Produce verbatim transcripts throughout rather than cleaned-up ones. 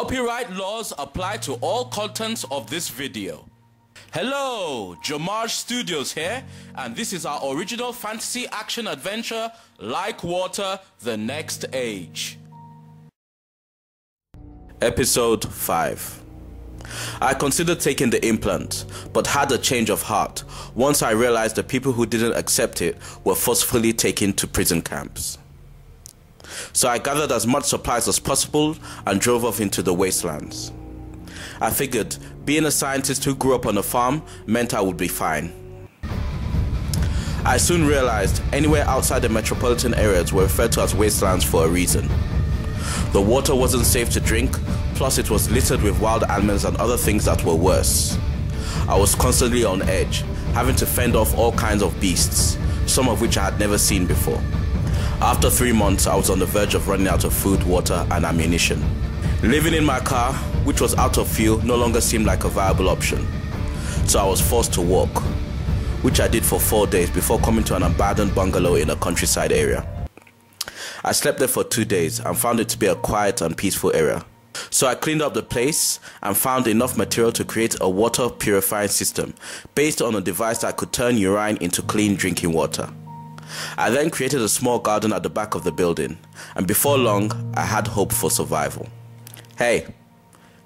Copyright laws apply to all contents of this video. Hello, JOMAJ Studios here, and this is our original fantasy action adventure, Like Water, The Next Age. Episode five. I considered taking the implant, but had a change of heart once I realized the people who didn't accept it were forcefully taken to prison camps. So I gathered as much supplies as possible and drove off into the wastelands. I figured being a scientist who grew up on a farm meant I would be fine. I soon realized anywhere outside the metropolitan areas were referred to as wastelands for a reason. The water wasn't safe to drink, plus it was littered with wild animals and other things that were worse. I was constantly on edge, having to fend off all kinds of beasts, some of which I had never seen before. After three months, I was on the verge of running out of food, water, and ammunition. Living in my car, which was out of fuel, no longer seemed like a viable option. So I was forced to walk, which I did for four days before coming to an abandoned bungalow in a countryside area. I slept there for two days and found it to be a quiet and peaceful area. So I cleaned up the place and found enough material to create a water purifying system based on a device that could turn urine into clean drinking water. I then created a small garden at the back of the building, and before long, I had hope for survival. "Hey,"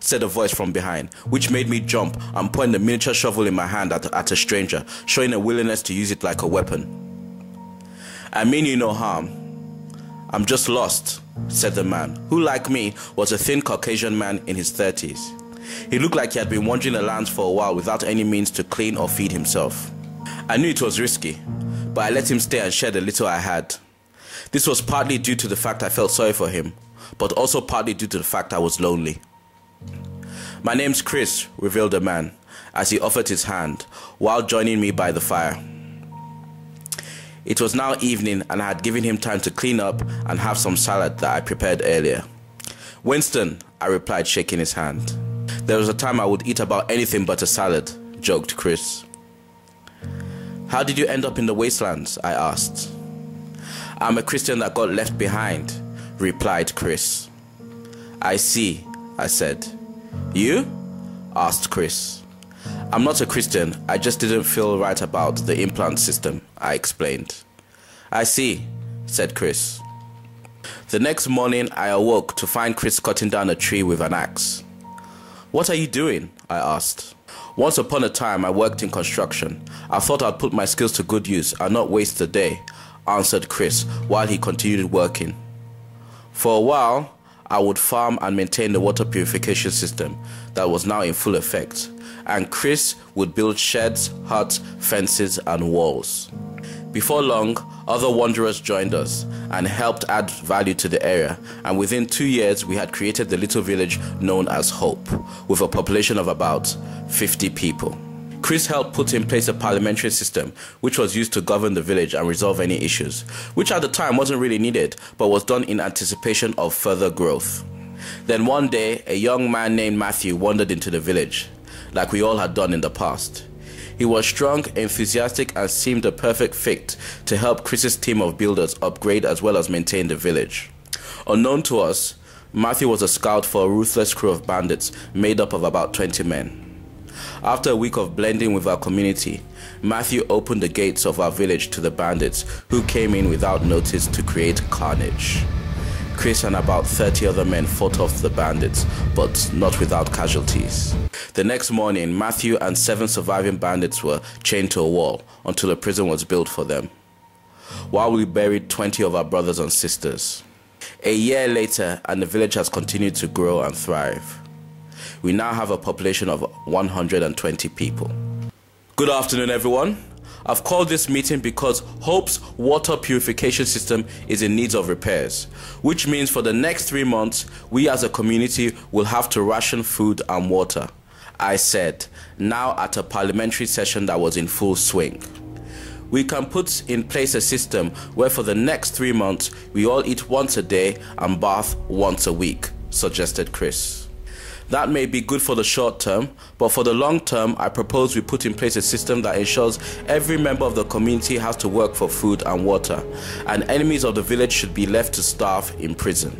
said a voice from behind, which made me jump and point the miniature shovel in my hand at, at a stranger, showing a willingness to use it like a weapon. "I mean you no harm. I'm just lost," said the man, who, like me, was a thin Caucasian man in his thirties. He looked like he had been wandering the lands for a while without any means to clean or feed himself. I knew it was risky, but I let him stay and share the little I had. This was partly due to the fact I felt sorry for him, but also partly due to the fact I was lonely. "My name's Chris," revealed the man, as he offered his hand, while joining me by the fire. It was now evening, and I had given him time to clean up and have some salad that I prepared earlier. "Winston," I replied, shaking his hand. "There was a time I would eat about anything but a salad," joked Chris. "How did you end up in the wastelands?" I asked. "I'm a Christian that got left behind," replied Chris. "I see," I said. "You?" asked Chris. "I'm not a Christian, I just didn't feel right about the implant system," I explained. "I see," said Chris. The next morning I awoke to find Chris cutting down a tree with an axe. "What are you doing?" I asked. "Once upon a time I worked in construction. I thought I'd put my skills to good use and not waste a day," answered Chris while he continued working. "For a while, I would farm and maintain the water purification system that was now in full effect, and Chris would build sheds, huts, fences, and walls. Before long, other wanderers joined us and helped add value to the area, and within two years we had created the little village known as Hope, with a population of about fifty people. Chris helped put in place a parliamentary system which was used to govern the village and resolve any issues, which at the time wasn't really needed but was done in anticipation of further growth. Then one day, a young man named Matthew wandered into the village, like we all had done in the past. He was strong, enthusiastic, and seemed a perfect fit to help Chris's team of builders upgrade as well as maintain the village. Unknown to us, Matthew was a scout for a ruthless crew of bandits made up of about twenty men. After a week of blending with our community, Matthew opened the gates of our village to the bandits, who came in without notice to create carnage. Chris and about thirty other men fought off the bandits, but not without casualties. The next morning, Matthew and seven surviving bandits were chained to a wall until a prison was built for them, while we buried twenty of our brothers and sisters. A year later, and the village has continued to grow and thrive. We now have a population of one hundred twenty people. Good afternoon, everyone. I've called this meeting because Hope's water purification system is in need of repairs, which means for the next three months, we as a community will have to ration food and water, I said, now at a parliamentary session that was in full swing. We can put in place a system where for the next three months, we all eat once a day and bath once a week, suggested Chris. That may be good for the short term, but for the long term, I propose we put in place a system that ensures every member of the community has to work for food and water, and enemies of the village should be left to starve in prison,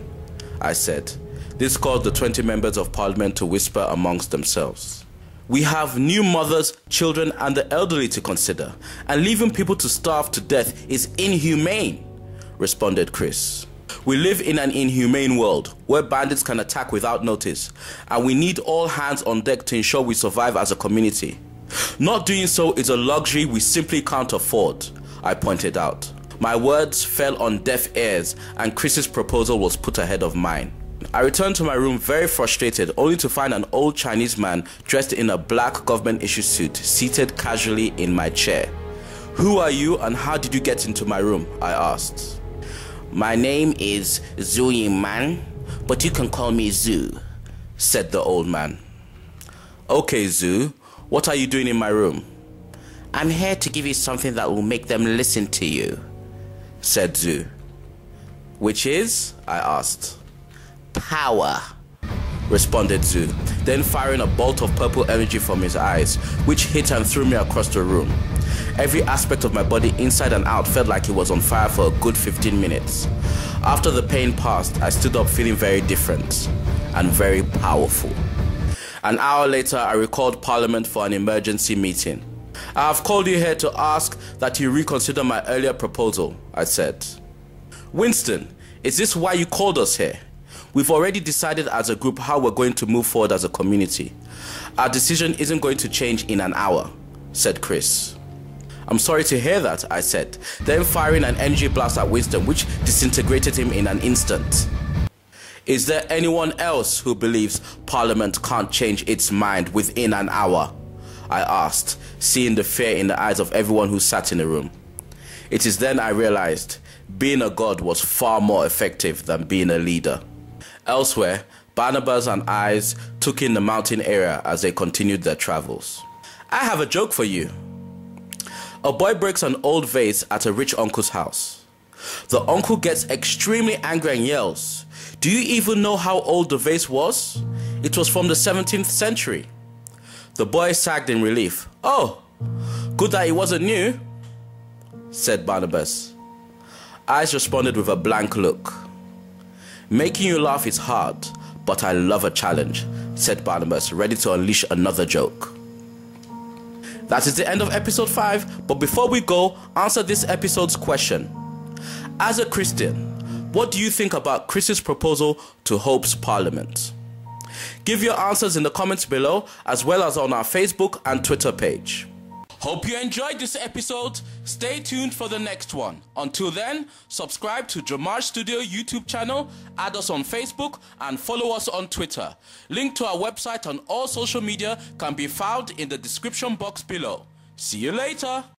I said. This caused the twenty members of parliament to whisper amongst themselves. We have new mothers, children and the elderly to consider, and leaving people to starve to death is inhumane, responded Chris. We live in an inhumane world where bandits can attack without notice, and we need all hands on deck to ensure we survive as a community. Not doing so is a luxury we simply can't afford, I pointed out. My words fell on deaf ears and Chris's proposal was put ahead of mine. I returned to my room very frustrated, only to find an old Chinese man dressed in a black government issue suit seated casually in my chair. Who are you and how did you get into my room? I asked. My name is Zhu Yiman, but you can call me Zhu, said the old man. Okay Zhu, what are you doing in my room? I'm here to give you something that will make them listen to you, said Zhu. Which is? I asked. Power, responded Zhu, then firing a bolt of purple energy from his eyes, which hit and threw me across the room. Every aspect of my body inside and out felt like it was on fire for a good fifteen minutes. After the pain passed, I stood up feeling very different and very powerful. An hour later, I recalled Parliament for an emergency meeting. I have called you here to ask that you reconsider my earlier proposal, I said. Winston, is this why you called us here? We've already decided as a group how we're going to move forward as a community. Our decision isn't going to change in an hour, said Chris. I'm sorry to hear that, I said, then firing an energy blast at Winston which disintegrated him in an instant. Is there anyone else who believes Parliament can't change its mind within an hour? I asked, seeing the fear in the eyes of everyone who sat in the room. It is then I realized being a god was far more effective than being a leader. Elsewhere, Barnabas and I took in the mountain area as they continued their travels. I have a joke for you. A boy breaks an old vase at a rich uncle's house. The uncle gets extremely angry and yells, "Do you even know how old the vase was? It was from the seventeenth century. The boy sagged in relief. "Oh, good that it wasn't new," said Barnabas. Ice responded with a blank look. "Making you laugh is hard, but I love a challenge," said Barnabas, ready to unleash another joke. That is the end of episode five, but before we go, answer this episode's question. As a Christian, what do you think about Chris's proposal to Hope's Parliament? Give your answers in the comments below, as well as on our Facebook and Twitter page. Hope you enjoyed this episode. Stay tuned for the next one. Until then, subscribe to JOMAJ Studio YouTube channel, add us on Facebook and follow us on Twitter. Link to our website and all social media can be found in the description box below. See you later.